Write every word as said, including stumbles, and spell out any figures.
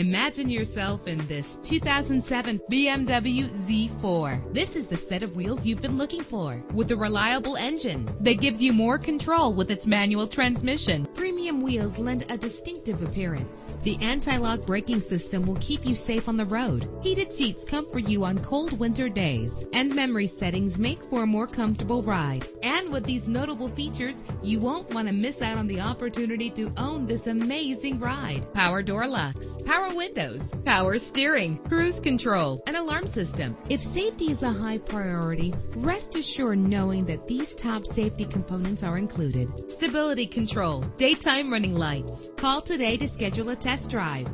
Imagine yourself in this two thousand seven B M W Z four. This is the set of wheels you've been looking for, with a reliable engine that gives you more control with its manual transmission. Premium wheels lend a distinctive appearance. The anti-lock braking system will keep you safe on the road. Heated seats comfort you on cold winter days, and memory settings make for a more comfortable ride. And with these notable features, you won't want to miss out on the opportunity to own this amazing ride. Power door locks, power windows, power steering, cruise control, an alarm system. If safety is a high priority, rest assured knowing that these top safety components are included. Stability control, daytime running lights. Call today to schedule a test drive.